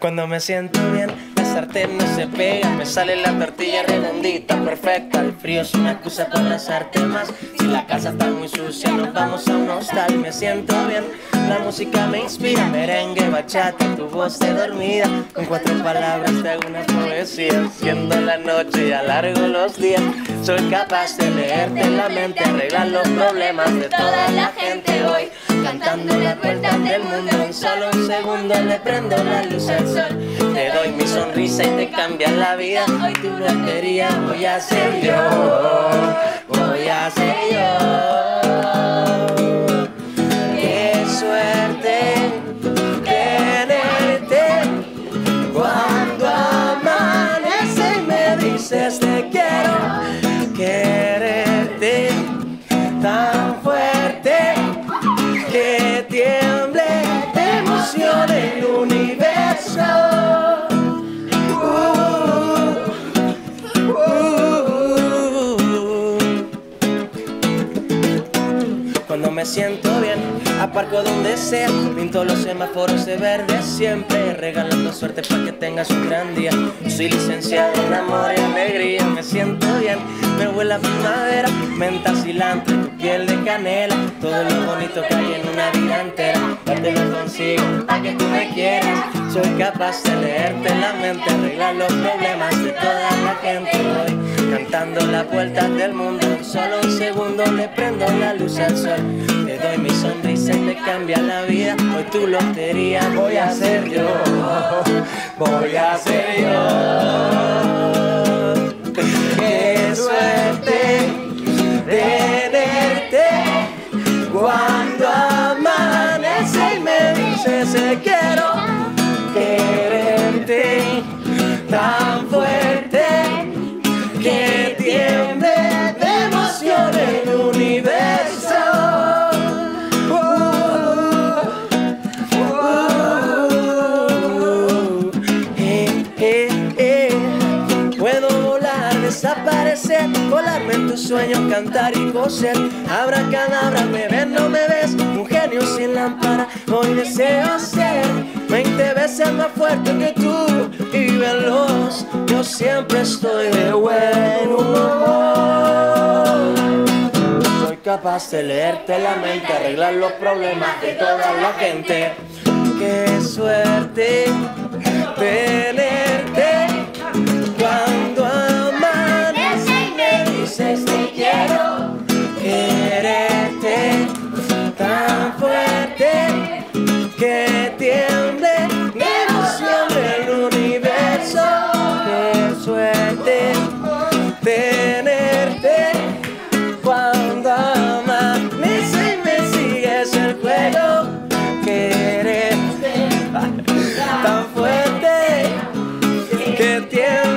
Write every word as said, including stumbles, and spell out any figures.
Cuando me siento bien, la sartén no se pega. Me sale la tortilla redondita, perfecta. El frío es una excusa para abrazarte más. Si la casa está muy sucia, nos vamos a un hostal. Me siento bien, la música me inspira. Merengue, bachata, tu voz te dormida. Con cuatro palabras te hago una poesía. Siendo la noche y alargo los días. Soy capaz de leerte en la mente, arreglar los problemas de toda la gente hoy. Cantando las puertas del mundo, en solo un segundo le prendo la luz al sol. Te doy mi sonrisa y te cambia la vida. Hoy tu lotería voy a ser yo, voy a ser yo. Qué suerte tenerte. Cuando amanece y me dices te quiero, quererte tan fuerte que tiemble de emoción el universo. Uh, uh, uh. Cuando me siento bien, aparco donde sea. Pinto los semáforos de verde siempre, regalando suerte para que tengas un gran día. Soy licenciado en amor y alegría. Me siento bien, me huele a primavera. Menta, cilantro, tu piel de canela. Todo lo bonito que hay en una vida entera. Te lo consigo pa' que tú me quieras. Soy capaz de leerte la mente, arreglar los problemas de toda la gente hoy. Cantando las puertas del mundo, en solo un segundo le prendo la luz al sol. Te doy mi sonrisa y te cambia la vida. Hoy tu lotería voy a ser yo, voy a ser yo. Qué suerte tenerte. Cuando amanece y me dices te quiero, quererte tan fuerte que tiemble de emoción el universo. Uh, uh, uh, eh, eh, eh. Puedo volar, desaparecer, volarme en tus sueños, cantar y coser. Abracadabra, me ves, no me ves, un genio sin lámpara, hoy deseo ser. Veinte veces más fuerte que tú y veloz, yo siempre estoy de buen humor. Soy capaz de leerte la mente, arreglar los problemas de toda la gente. Qué suerte tenerte. Cuando amanece y me dices te quiero, quererte tan fuerte que tiemble de emoción el universo. Qué suerte tenerte. Cuando amanece y me sigues el juego, quererte tan fuerte que tiemble.